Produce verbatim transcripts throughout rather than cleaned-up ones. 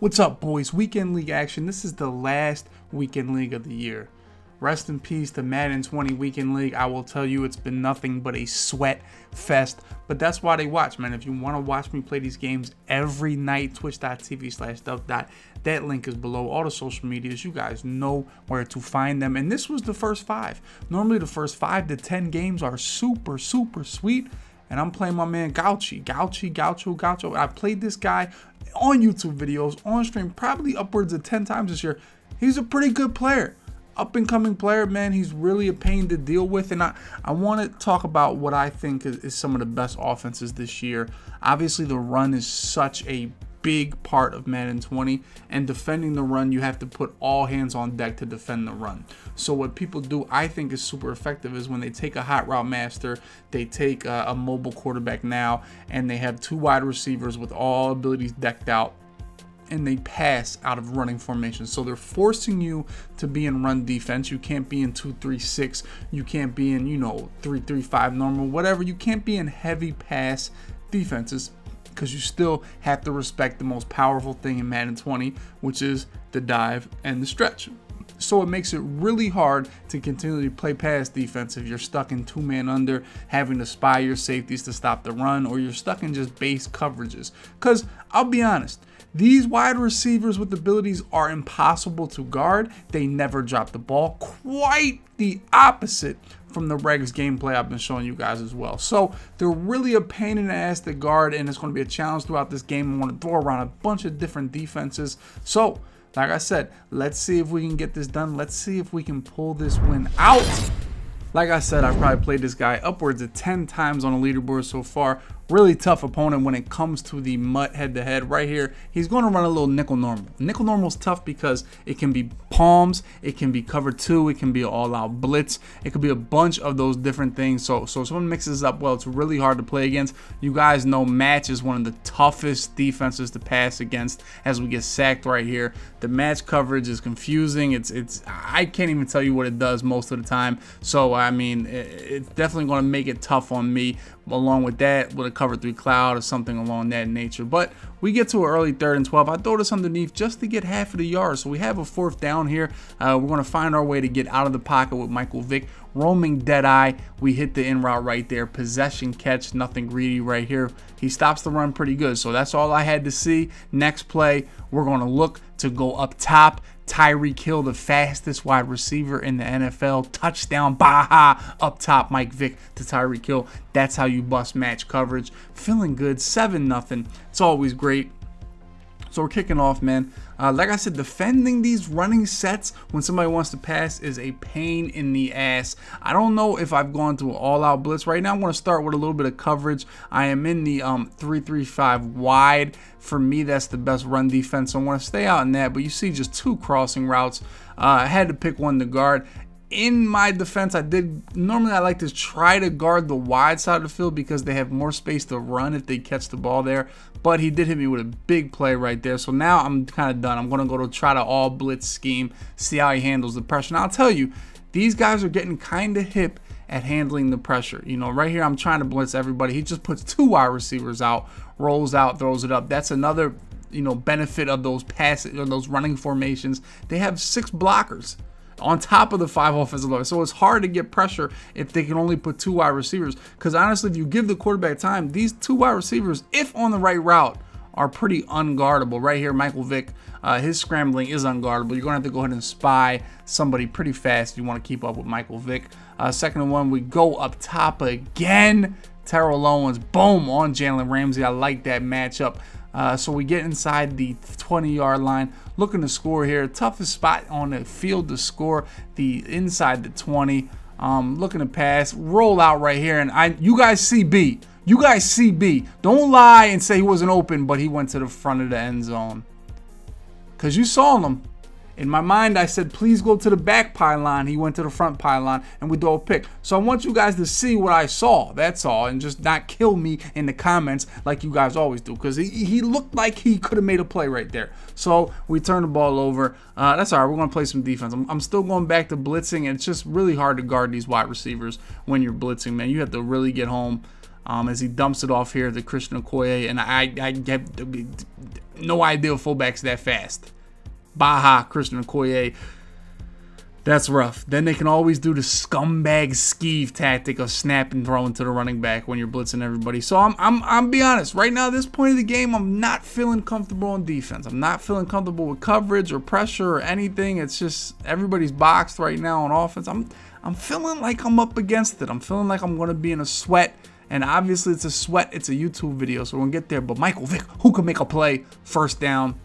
What's up, boys? Weekend League action. This is the last Weekend League of the year. Rest in peace to Madden twenty Weekend League. I will tell you, it's been nothing but a sweat fest, but that's why they watch, man. If you want to watch me play these games every night, twitch dot t v slash DubDot. That link is below. All the social medias, you guys know where to find them. And this was the first five. Normally the first five to ten games are super, super sweet. And I'm playing my man Gauchi, Gauchi, Gaucho, Gaucho. I played this guy on YouTube videos, on stream, probably upwards of ten times this year. He's a pretty good player, up and coming player, man. He's really a pain to deal with. And I, I want to talk about what I think is, is some of the best offenses this year. Obviously, the run is such a big part of Madden twenty, and defending the run, you have to put all hands on deck to defend the run. So what people do, I think is super effective, is when they take a hot route master, they take a, a mobile quarterback now, and they have two wide receivers with all abilities decked out, and they pass out of running formation. So they're forcing you to be in run defense. You can't be in two three six, you can't be in, you know, three three five normal, whatever. You can't be in heavy pass defenses, because you still have to respect the most powerful thing in Madden twenty, which is the dive and the stretch. So it makes it really hard to continually play pass defense if you're stuck in two man under, having to spy your safeties to stop the run, or you're stuck in just base coverages. Because I'll be honest, these wide receivers with abilities are impossible to guard. They never drop the ball. Quite the opposite from the regs gameplay I've been showing you guys as well. So they're really a pain in the ass to guard, and it's going to be a challenge throughout this game. I want to throw around a bunch of different defenses. So like I said, let's see if we can get this done. Let's see if we can pull this win out. Like I said, I've probably played this guy upwards of ten times on the leaderboard so far. Really tough opponent when it comes to the M U T head-to-head. Right here, he's going to run a little nickel normal. Nickel normal's tough because it can be palms, it can be cover two, it can be all-out blitz, it could be a bunch of those different things. So, so if someone mixes up well, it's really hard to play against. You guys know match is one of the toughest defenses to pass against, as we get sacked right here. The match coverage is confusing. It's it's I can't even tell you what it does most of the time. So I mean, it's definitely going to make it tough on me, along with that, with a cover three cloud or something along that nature. But we get to an early third and twelve. I throw this underneath just to get half of the yard. So we have a fourth down here. Uh, we're going to find our way to get out of the pocket with Michael Vick. Roaming dead eye, we hit the in route right there. Possession catch, nothing greedy right here. He stops the run pretty good. So that's all I had to see. Next play, we're going to look to go up top. Tyreek Hill, the fastest wide receiver in the N F L. Touchdown, Baja, up top, Mike Vick to Tyreek Hill. That's how you bust match coverage. Feeling good, seven nothing. It's always great. So we're kicking off, man. Uh, like I said, defending these running sets when somebody wants to pass is a pain in the ass. I don't know if I've gone through an all-out blitz. Right now, I want to start with a little bit of coverage. I am in the um, three three five wide. For me, that's the best run defense. So I want to stay out in that, but you see just two crossing routes. Uh, I had to pick one to guard. In my defense, I did normally I like to try to guard the wide side of the field because they have more space to run if they catch the ball there. But he did hit me with a big play right there. So now I'm kind of done. I'm going to go to try to all blitz scheme, see how he handles the pressure. And I'll tell you, these guys are getting kind of hip at handling the pressure. You know, right here, I'm trying to blitz everybody. He just puts two wide receivers out, rolls out, throws it up. That's another, you know, benefit of those passes or those running formations. They have six blockers on top of the five offensive linemen. So it's hard to get pressure if they can only put two wide receivers. Because honestly, if you give the quarterback time, these two wide receivers, if on the right route, are pretty unguardable. Right here, Michael Vick, uh, his scrambling is unguardable. You're going to have to go ahead and spy somebody pretty fast if you want to keep up with Michael Vick. Uh, second and one, we go up top again. Terrell Owens, boom, on Jalen Ramsey. I like that matchup. Uh, so we get inside the twenty yard line, looking to score here. Toughest spot on the field to score, the inside the twenty. Um, looking to pass, roll out right here, and I, you guys see B. You guys see B. Don't lie and say he wasn't open, but he went to the front of the end zone. Cause you saw him. In my mind, I said, please go to the back pylon. He went to the front pylon, and we throw a pick. So I want you guys to see what I saw. That's all. And just not kill me in the comments like you guys always do. Because he, he looked like he could have made a play right there. So we turn the ball over. Uh, that's all right. We're going to play some defense. I'm, I'm still going back to blitzing. And it's just really hard to guard these wide receivers when you're blitzing, man. You have to really get home. um, as he dumps it off here to Christian Okoye. And I, I have no idea fullback's that fast. Baja, Christian Okoye. That's rough. Then they can always do the scumbag skeeve tactic of snap and throwing to the running back when you're blitzing everybody. So I'm, I'm, I'm be honest. Right now, at this point of the game, I'm not feeling comfortable on defense. I'm not feeling comfortable with coverage or pressure or anything. It's just everybody's boxed right now on offense. I'm, I'm feeling like I'm up against it. I'm feeling like I'm gonna be in a sweat. And obviously, it's a sweat. It's a YouTube video, so we're gonna get there. But Michael Vick, who can make a play first down?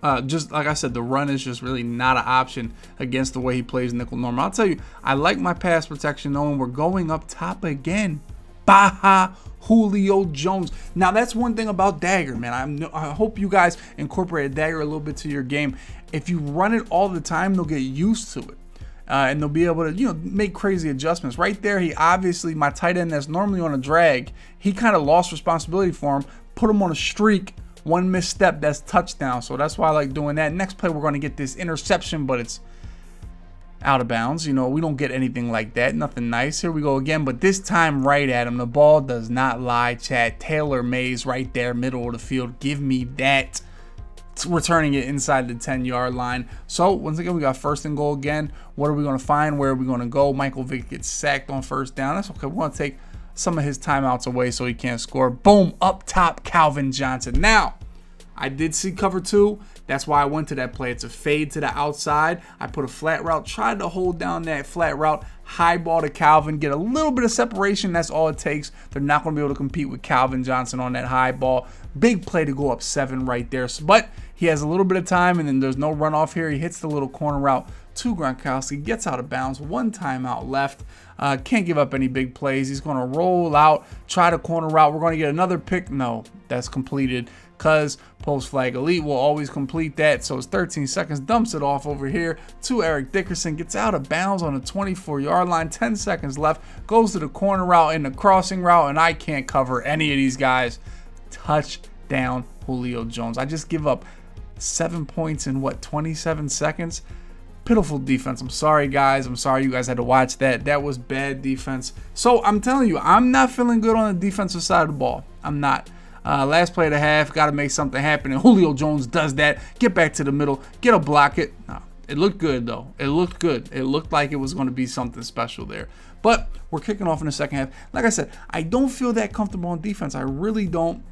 Uh, just like I said, the run is just really not an option against the way he plays nickel normal. I'll tell you, I like my pass protection knowing we're going up top again. Baja Julio Jones. Now, that's one thing about Dagger, man. I'm, I hope you guys incorporate a Dagger a little bit to your game. If you run it all the time, they'll get used to it. Uh, and they'll be able to, you know, make crazy adjustments. Right there, he obviously, my tight end that's normally on a drag, he kind of lost responsibility for him, put him on a streak. One misstep, that's touchdown. So that's why I like doing that. Next play, we're going to get this interception, but it's out of bounds. You know, we don't get anything like that. Nothing nice. Here we go again, but this time right at him. The ball does not lie, Chad. Taylor Mays right there, middle of the field. Give me that. It's returning it inside the ten-yard line. So once again, we got first and goal again. What are we going to find? Where are we going to go? Michael Vick gets sacked on first down. That's okay. We're going to take some of his timeouts away so he can't score. Boom, up top, Calvin Johnson. Now, I did see cover two. That's why I went to that play. It's a fade to the outside. I put a flat route, tried to hold down that flat route, high ball to Calvin, get a little bit of separation. That's all it takes. They're not going to be able to compete with Calvin Johnson on that high ball. Big play to go up seven right there. But he has a little bit of time, and then there's no runoff here. He hits the little corner route to Gronkowski, gets out of bounds, one timeout left. Uh, can't give up any big plays. He's going to roll out, try to corner route. We're going to get another pick. No, that's completed because post flag elite will always complete that. So it's thirteen seconds, dumps it off over here to Eric Dickerson, gets out of bounds on the twenty-four yard line, ten seconds left, goes to the corner route and the crossing route, and I can't cover any of these guys. Touchdown, Julio Jones. I just give up seven points in what, twenty-seven seconds? Pitiful defense. I'm sorry, guys. I'm sorry you guys had to watch that. That was bad defense. So I'm telling you, I'm not feeling good on the defensive side of the ball. I'm not. Uh, last play of the half, got to make something happen, and Julio Jones does that. Get back to the middle. Get a block it. No, it looked good, though. It looked good. It looked like it was going to be something special there. But we're kicking off in the second half. Like I said, I don't feel that comfortable on defense. I really don't.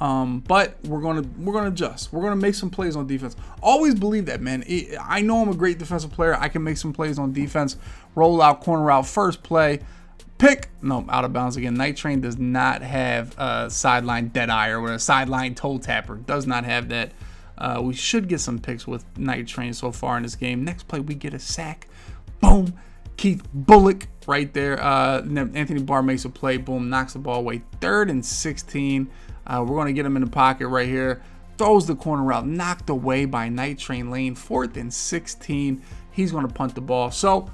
Um, but we're gonna we're gonna adjust. We're gonna make some plays on defense. Always believe that, man. I know I'm a great defensive player. I can make some plays on defense. Roll out, corner out, first play, pick. No, out of bounds again. Night Train does not have a sideline dead eye or a sideline toe tapper. Does not have that. Uh, we should get some picks with Night Train so far in this game. Next play, we get a sack. Boom. Keith Bullock right there. Uh, Anthony Barr makes a play. Boom, knocks the ball away. Third and sixteen. Uh, we're going to get him in the pocket right here. Throws the corner route. Knocked away by Night Train Lane. Fourth and sixteen. He's going to punt the ball. So,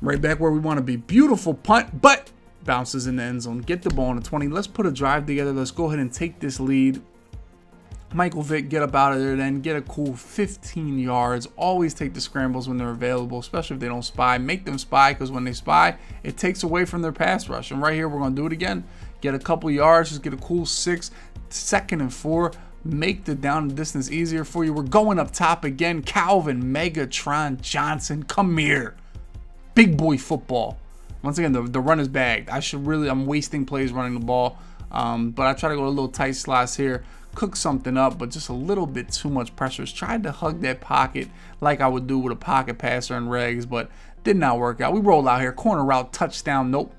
right back where we want to be. Beautiful punt, but bounces in the end zone. Get the ball on the twenty. Let's put a drive together. Let's go ahead and take this lead. Michael Vick, get up out of there then. Get a cool fifteen yards. Always take the scrambles when they're available, especially if they don't spy. Make them spy, because when they spy, it takes away from their pass rush. And right here, we're going to do it again. Get a couple yards. Just get a cool six. Second and four. Make the down distance easier for you. We're going up top again. Calvin Megatron Johnson, come here. Big boy football. Once again, the, the run is bagged. I should really, I'm wasting plays running the ball. Um, but I try to go to little tight slots here. Cook something up, but just a little bit too much pressure. Tried to hug that pocket like I would do with a pocket passer and regs, but did not work out. We rolled out here. Corner route, touchdown. Nope.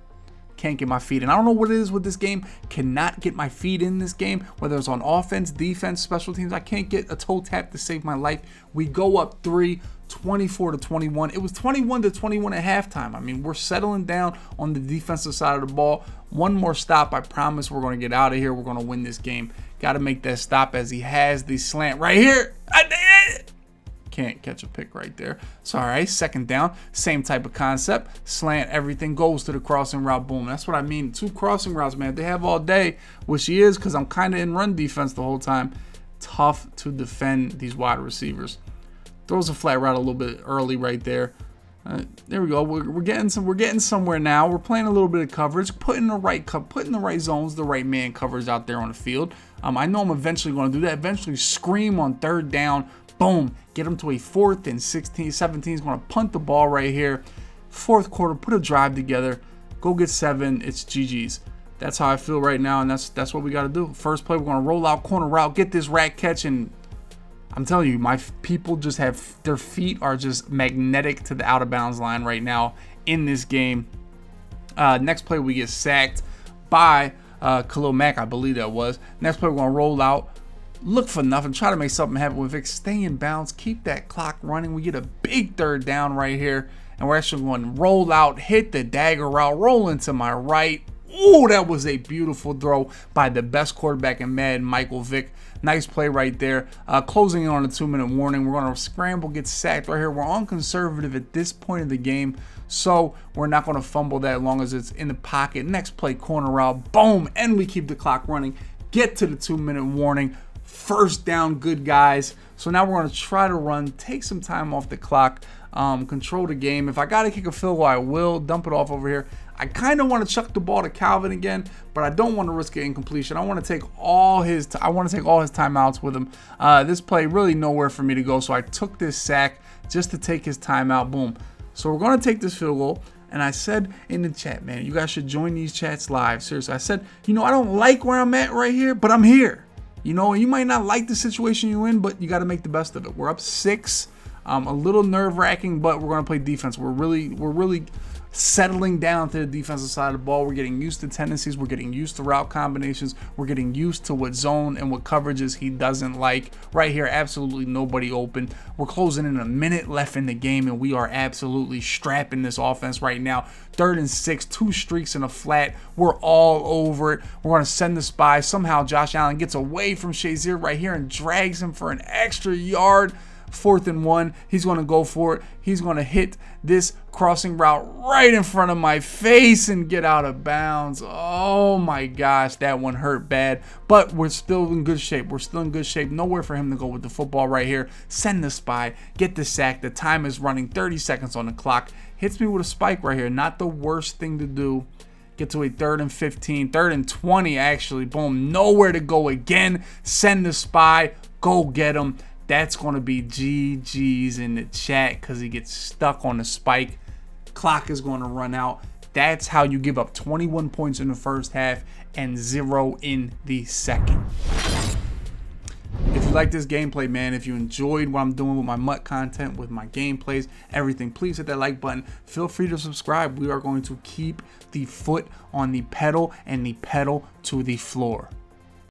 Can't get my feet in. I don't know what it is with this game. Cannot get my feet in this game, whether it's on offense, defense, special teams. I can't get a toe tap to save my life. We go up three, twenty-four to twenty-one. It was twenty-one to twenty-one at halftime. I mean, we're settling down on the defensive side of the ball. One more stop. I promise we're going to get out of here. We're going to win this game. Got to make that stop as he has the slant right here. I did it. Can't catch a pick right there. It's all right. Second down. Same type of concept. Slant. Everything goes to the crossing route. Boom. That's what I mean. Two crossing routes, man. They have all day, which he is, because I'm kind of in run defense the whole time. Tough to defend these wide receivers. Throws a flat route a little bit early right there. Uh, there we go. We're, we're getting some. We're getting somewhere now. We're playing a little bit of coverage, putting the right cup, putting the right zones, the right man covers out there on the field. Um, I know I'm eventually going to do that. Eventually, scream on third down. Boom. Get them to a fourth and sixteen. seventeen is going to punt the ball right here. Fourth quarter, put a drive together. Go get seven. It's G G's. That's how I feel right now, and that's that's what we got to do. First play, we're going to roll out corner route, get this rat catch, and I'm telling you, my people just have, their feet are just magnetic to the out of bounds line right now in this game. Uh, next play, we get sacked by uh, Khalil Mack, I believe that was. Next play, we're going to roll out, look for nothing, try to make something happen with Vick. Stay in bounds, keep that clock running. We get a big third down right here, and we're actually going to roll out, hit the dagger route, roll into my right. Oh, that was a beautiful throw by the best quarterback in Madden, Michael Vick. Nice play right there. Uh, closing in on a two-minute warning. We're going to scramble, get sacked right here. We're on conservative at this point of the game, so we're not going to fumble that as long as it's in the pocket. Next play, corner route. Boom, and we keep the clock running. Get to the two-minute warning. First down, good guys. So now we're going to try to run, take some time off the clock, um, control the game. If I got to kick a field goal, I will. Dump it off over here. I kind of want to chuck the ball to Calvin again, but I don't want to risk an incompletion. I want to take all his t I want to take all his timeouts with him. Uh, this play really nowhere for me to go, so I took this sack just to take his timeout. Boom. So we're going to take this field goal, and I said in the chat, man, you guys should join these chats live. Seriously, I said, you know, I don't like where I'm at right here, but I'm here. You know, you might not like the situation you're in, but you got to make the best of it. We're up six. Um, a little nerve-wracking, but we're going to play defense. We're really, we're really settling down to the defensive side of the ball. We're getting used to tendencies. We're getting used to route combinations. We're getting used to what zone and what coverages he doesn't like. Right here, absolutely nobody open. We're closing in a minute left in the game, and we are absolutely strapping this offense right now. Third and six, two streaks in a flat. We're all over it. We're going to send the spy. Somehow Josh Allen gets away from Shazier right here and drags him for an extra yard. Fourth and one, he's going to go for it. He's going to hit this crossing route right in front of my face and get out of bounds. Oh my gosh, that one hurt bad, but we're still in good shape. We're still in good shape. Nowhere for him to go with the football right here. Send the spy, get the sack. The time is running, thirty seconds on the clock. Hits me with a spike right here. Not the worst thing to do. Get to a third and fifteen, third and twenty actually. Boom, nowhere to go again. Send the spy, go get him. That's going to be G G's in the chat because he gets stuck on the spike. Clock is going to run out. That's how you give up twenty-one points in the first half and zero in the second. If you like this gameplay, man, if you enjoyed what I'm doing with my M U T content, with my gameplays, everything, please hit that like button. Feel free to subscribe. We are going to keep the foot on the pedal and the pedal to the floor.